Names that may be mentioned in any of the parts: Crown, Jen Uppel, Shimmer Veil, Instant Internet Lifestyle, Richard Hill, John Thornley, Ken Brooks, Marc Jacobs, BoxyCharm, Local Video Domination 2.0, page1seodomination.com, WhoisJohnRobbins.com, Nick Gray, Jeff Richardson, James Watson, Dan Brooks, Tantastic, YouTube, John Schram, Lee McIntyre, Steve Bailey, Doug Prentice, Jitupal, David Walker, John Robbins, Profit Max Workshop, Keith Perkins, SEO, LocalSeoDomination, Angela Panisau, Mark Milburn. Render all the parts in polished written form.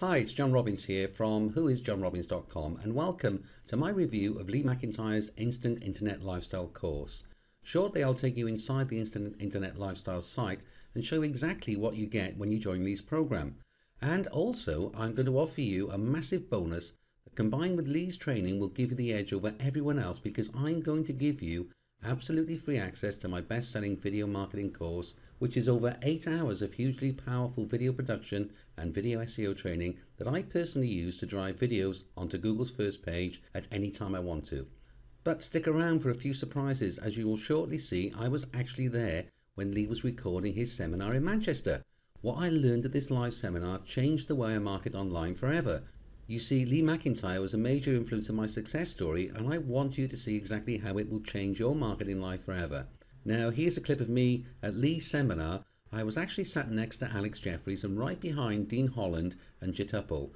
Hi, it's John Robbins here from WhoisJohnRobbins.com and welcome to my review of Lee McIntyre's Instant Internet Lifestyle course. Shortly I'll take you inside the Instant Internet Lifestyle site and show exactly what you get when you join Lee's program. And also I'm going to offer you a massive bonus that combined with Lee's training will give you the edge over everyone else, because I'm going to give you absolutely free access to my best-selling video marketing course, which is over 8 hours of hugely powerful video production and video SEO training that I personally use to drive videos onto Google's first page at any time I want to. But stick around for a few surprises. As you will shortly see, I was actually there when Lee was recording his seminar in Manchester. What I learned at this live seminar changed the way I market online forever. You see, Lee McIntyre was a major influence in my success story, and I want you to see exactly how it will change your marketing life forever. Now, here's a clip of me at Lee's seminar. I was actually sat next to Alex Jeffries and right behind Dean Holland and Jitupal.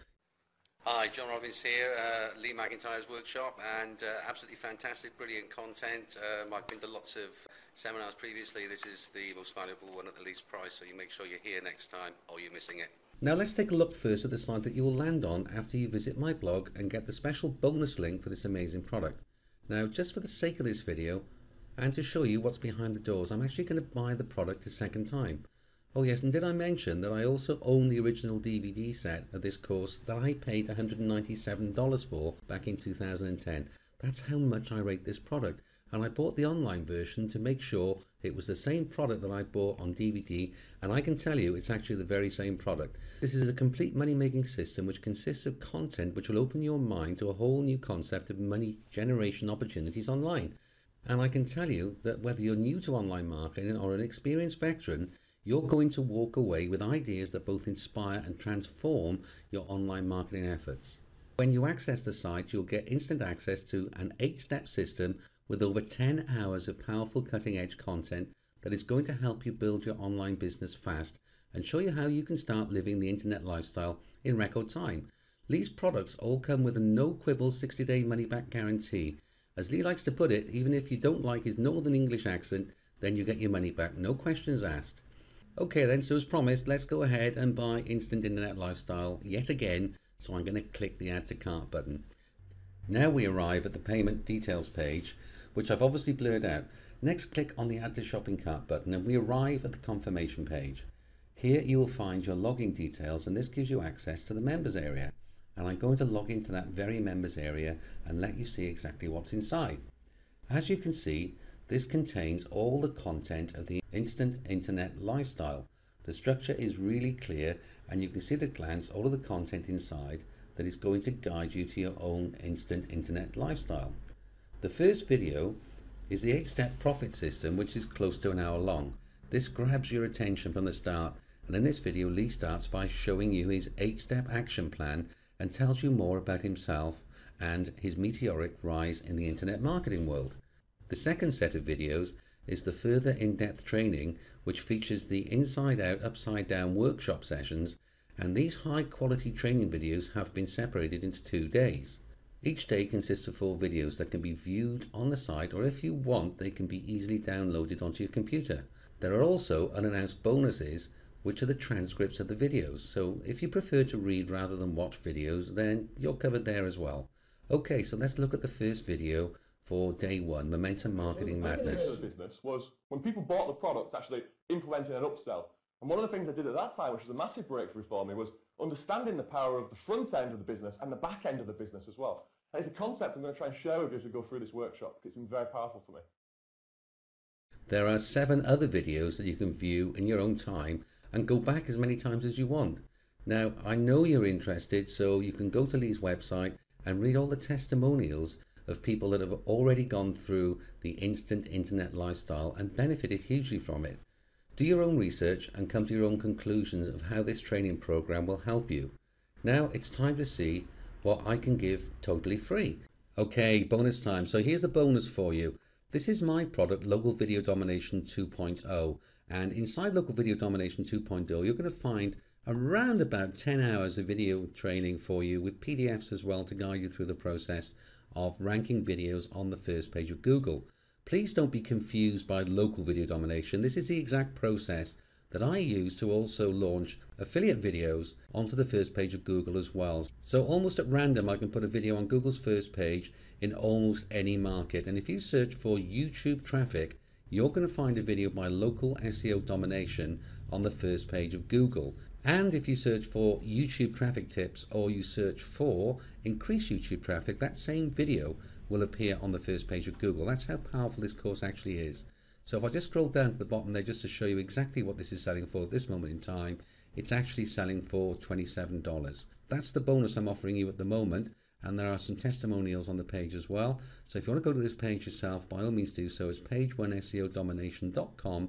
Hi, John Robbins here, Lee McIntyre's workshop, and absolutely fantastic, brilliant content. I've been to lots of seminars previously. This is the most valuable one at the least price, so you make sure you're here next time or you're missing it. Now let's take a look first at the slide that you will land on after you visit my blog and get the special bonus link for this amazing product. Now, just for the sake of this video and to show you what's behind the doors, I'm actually going to buy the product a second time. Oh yes, and did I mention that I also own the original DVD set of this course that I paid $197 for back in 2010. That's how much I rate this product, and I bought the online version to make sure it was the same product that I bought on DVD, and I can tell you it's actually the very same product. This is a complete money-making system which consists of content which will open your mind to a whole new concept of money generation opportunities online. And I can tell you that whether you're new to online marketing or an experienced veteran, you're going to walk away with ideas that both inspire and transform your online marketing efforts. When you access the site, you'll get instant access to an 8-step system with over 10 hours of powerful cutting-edge content that is going to help you build your online business fast and show you how you can start living the internet lifestyle in record time. Lee's products all come with a no-quibble 60-day money-back guarantee. As Lee likes to put it, even if you don't like his northern English accent, then you get your money back, no questions asked. Okay then, so as promised, let's go ahead and buy Instant Internet Lifestyle yet again, so I'm going to click the Add to Cart button. Now we arrive at the payment details page, which I've obviously blurred out. Next, click on the Add to Shopping Cart button and we arrive at the confirmation page. Here you will find your login details, and this gives you access to the members area. And I'm going to log into that very members area and let you see exactly what's inside. As you can see, this contains all the content of the Instant Internet Lifestyle. The structure is really clear, and you can see at a glance all of the content inside that is going to guide you to your own Instant Internet Lifestyle. The first video is the 8-step profit system, which is close to an hour long. This grabs your attention from the start, and in this video Lee starts by showing you his 8-step action plan and tells you more about himself and his meteoric rise in the internet marketing world. The second set of videos is the further in-depth training, which features the inside-out, upside-down workshop sessions, and these high-quality training videos have been separated into 2 days. Each day consists of 4 videos that can be viewed on the site, or if you want, they can be easily downloaded onto your computer. There are also unannounced bonuses, which are the transcripts of the videos, so if you prefer to read rather than watch videos, then you're covered there as well. Okay, so let's look at the first video for day 1, Momentum Marketing Madness. The business was when people bought the products, actually implementing an upsell. And one of the things I did at that time, which was a massive breakthrough for me, was understanding the power of the front end of the business and the back end of the business as well. And it's a concept I'm going to try and share with you as we go through this workshop. It's been very powerful for me. There are 7 other videos that you can view in your own time and go back as many times as you want. Now, I know you're interested, so you can go to Lee's website and read all the testimonials of people that have already gone through the Instant Internet Lifestyle and benefited hugely from it. Do your own research and come to your own conclusions of how this training program will help you. Now it's time to see what I can give totally free. Okay, bonus time. So here's a bonus for you. This is my product, Local Video Domination 2.0. And inside Local Video Domination 2.0, you're going to find around about 10 hours of video training for you, with PDFs as well to guide you through the process of ranking videos on the first page of Google. Please don't be confused by Local Video Domination. This is the exact process that I use to also launch affiliate videos onto the first page of Google as well. So almost at random, I can put a video on Google's first page in almost any market. And if you search for YouTube traffic, you're going to find a video by Local SEO Domination on the first page of Google. And if you search for YouTube traffic tips, or you search for increase YouTube traffic, that same video will appear on the first page of Google. That's how powerful this course actually is. So if I just scroll down to the bottom there just to show you exactly what this is selling for at this moment in time, it's actually selling for $27. That's the bonus I'm offering you at the moment, and there are some testimonials on the page as well. So if you want to go to this page yourself, by all means do so. It's page1seodomination.com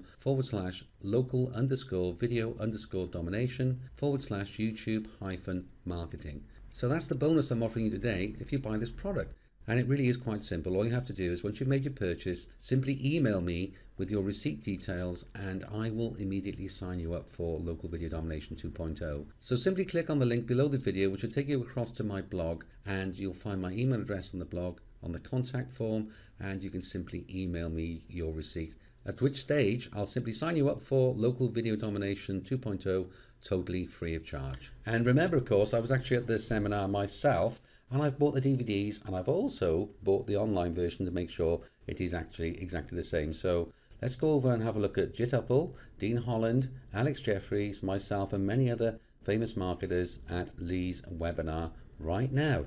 /local_video_domination/YouTube-marketing. So that's the bonus I'm offering you today if you buy this product. And it really is quite simple. All you have to do is, once you've made your purchase, simply email me with your receipt details and I will immediately sign you up for Local Video Domination 2.0. So simply click on the link below the video, which will take you across to my blog, and you'll find my email address on the blog on the contact form, and you can simply email me your receipt, at which stage I'll simply sign you up for Local Video Domination 2.0 totally free of charge. And remember, of course, I was actually at this seminar myself, and I've bought the DVDs, and I've also bought the online version to make sure it is actually exactly the same. So let's go over and have a look at Jitupal, Dean Holland, Alex Jeffries, myself, and many other famous marketers at Lee's webinar right now.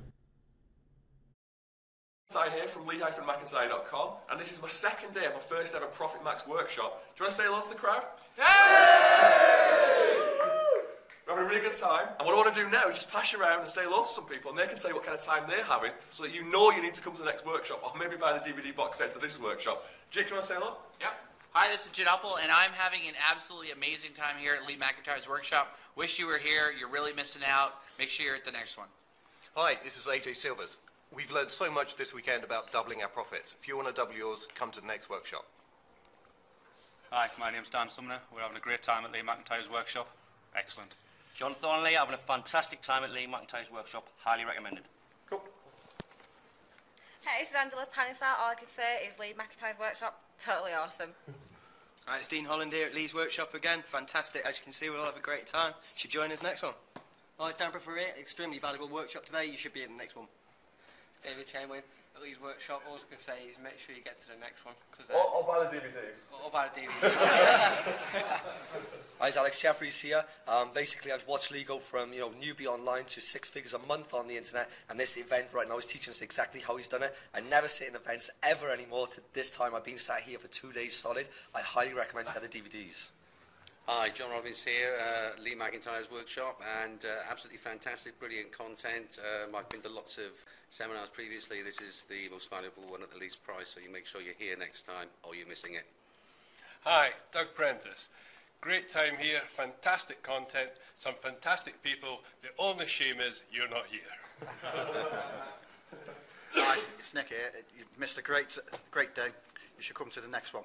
I'm here from Lee-McIntyre.com, and this is my second day of my first ever Profit Max workshop. Do you want to say hello to the crowd? Hey! We're having a really good time, and what I want to do now is just pass you around and say hello to some people, and they can tell you what kind of time they're having, so that you know you need to come to the next workshop, or maybe buy the DVD box set to this workshop. Jake, do you want to say hello? Yep. Hi, this is Jen Uppel, and I'm having an absolutely amazing time here at Lee McIntyre's workshop. Wish you were here. You're really missing out. Make sure you're at the next one. Hi, this is AJ Silvers. We've learned so much this weekend about doubling our profits. If you want to double yours, come to the next workshop. Hi, my name's Dan Sumner. We're having a great time at Lee McIntyre's workshop. Excellent. John Thornley, having a fantastic time at Lee McIntyre's workshop. Highly recommended. Cool. Hey, this is Angela Panisau. All I can say is Lee McIntyre's workshop, totally awesome. Alright, it's Dean Holland here at Lee's workshop again. Fantastic. As you can see, we'll all have a great time. You should join us next one. Hi, it's Dan Brooks here. Extremely valuable workshop today. You should be at the next one. David Chamberlain at Lee's workshop. All I can say is make sure you get to the next one. Or buy the DVDs. Or buy the DVDs. Hi, it's Alex Jeffries here. Basically, I've watched Lee go from, you know, newbie online to six figures a month on the internet, and this event right now is teaching us exactly how he's done it. I never sit in events ever anymore to this time. I've been sat here for 2 days solid. I highly recommend you get the DVDs. Hi, John Robbins here, Lee McIntyre's workshop, and absolutely fantastic, brilliant content. I've been to lots of seminars previously. This is the most valuable one at the least price, so you make sure you're here next time or you're missing it. Hi, Doug Prentice. Great time here, fantastic content, some fantastic people. The only shame is you're not here. Hi, it's Nick here. You've missed a great day. You should come to the next one.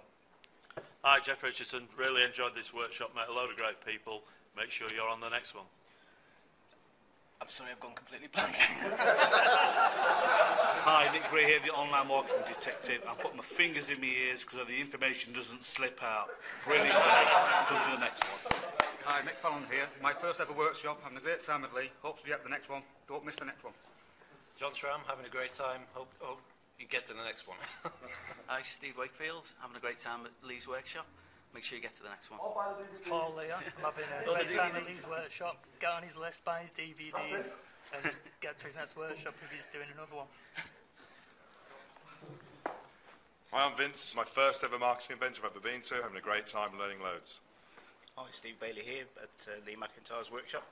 Hi, Jeff Richardson. Really enjoyed this workshop, met a load of great people. Make sure you're on the next one. I'm sorry, I've gone completely blank. Hi, Nick Gray here, the online marketing detective. I put my fingers in my ears because the information doesn't slip out. Brilliant. Come to the next one. Hi, Nick Fallon here. My first ever workshop. Having a great time at Lee. Hope to be at the next one. Don't miss the next one. John Schram, having a great time. Hope you get to the next one. Hi, Steve Wakefield. Having a great time at Lee's workshop. Make sure you get to the next one. It's Paul Leon. I'm having a great time at Lee's workshop. Get on his list, buy his DVDs, and get to his next workshop if he's doing another one. Hi, I'm Vince. It's my first ever marketing event I've ever been to. Having a great time, learning loads. Hi, Steve Bailey here at Lee McIntyre's workshop.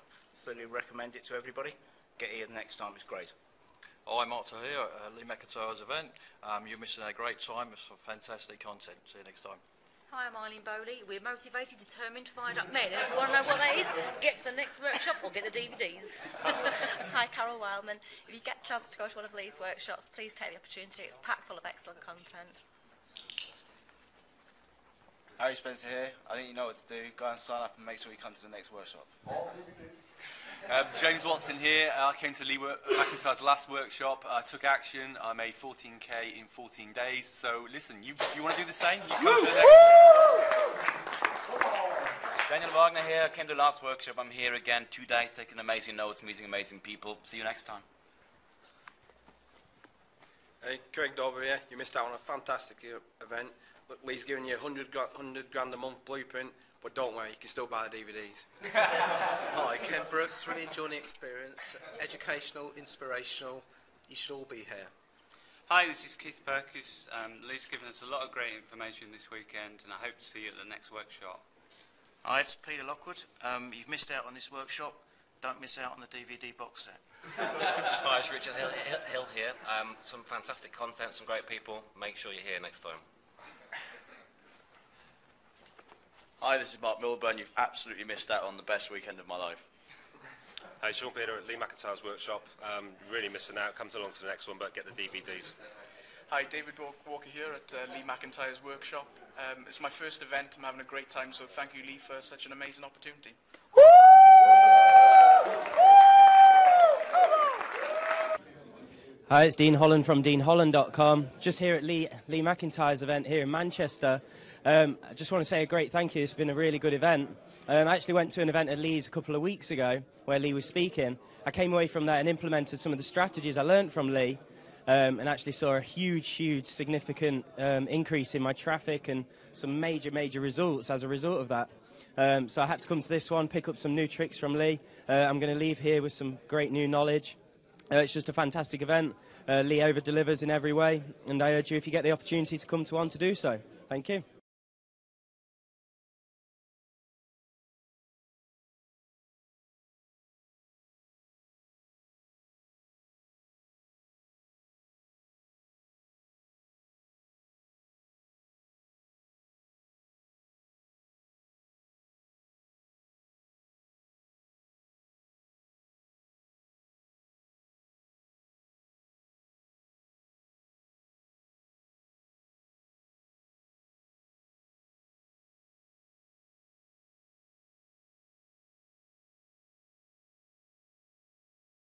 Thoroughly recommend it to everybody. Get here the next time, it's great. Hi, I'm Arthur here at Lee McIntyre's event. You're missing a great time. It's fantastic content. See you next time. Hi, I'm Eileen Bowley. We're motivated, determined, fired up men. And if you want to know what that is, get to the next workshop or get the DVDs. Hi, Carol Wildman. If you get a chance to go to one of Lee's workshops, please take the opportunity. It's packed full of excellent content. Harry Spencer here. I think you know what to do. Go and sign up and make sure you come to the next workshop. James Watson here. I came to Lee McIntyre's last workshop. I took action. I made 14K in 14 days. So listen, you want to do the same? You come to the next. Daniel Wagner here. I came to the last workshop. I'm here again, 2 days, taking amazing notes, meeting amazing people. See you next time. Hey, Craig Dobre here. You missed out on a fantastic event. Look, Lee's giving you a 100 grand a month blueprint, but don't worry, you can still buy the DVDs. Hi, Ken Brooks. Really enjoying the experience. Educational, inspirational. You should all be here. Hi, this is Keith Perkins. Lee's given us a lot of great information this weekend, and I hope to see you at the next workshop. Hi, it's Peter Lockwood. You've missed out on this workshop. Don't miss out on the DVD box set. Hi, it's Richard Hill here. Some fantastic content, some great people. Make sure you're here next time. Hi, this is Mark Milburn. You've absolutely missed out on the best weekend of my life. Hey, Sean Peter at Lee McIntyre's workshop. Really missing out. Comes along to the next one, but get the DVDs. Hi, David Walker here at Lee McIntyre's workshop. It's my first event. I'm having a great time, so thank you, Lee, for such an amazing opportunity. Hi, it's Dean Holland from DeanHolland.com. Just here at Lee McIntyre's event here in Manchester. I just want to say a great thank you. It's been a really good event. I actually went to an event at Lee's a couple of weeks ago where Lee was speaking. I came away from there and implemented some of the strategies I learned from Lee, and actually saw a huge, significant increase in my traffic and some major results as a result of that. So I had to come to this one, pick up some new tricks from Lee. I'm going to leave here with some great new knowledge. It's just a fantastic event. Lee over-delivers in every way, and I urge you, if you get the opportunity to come to one, to do so. Thank you.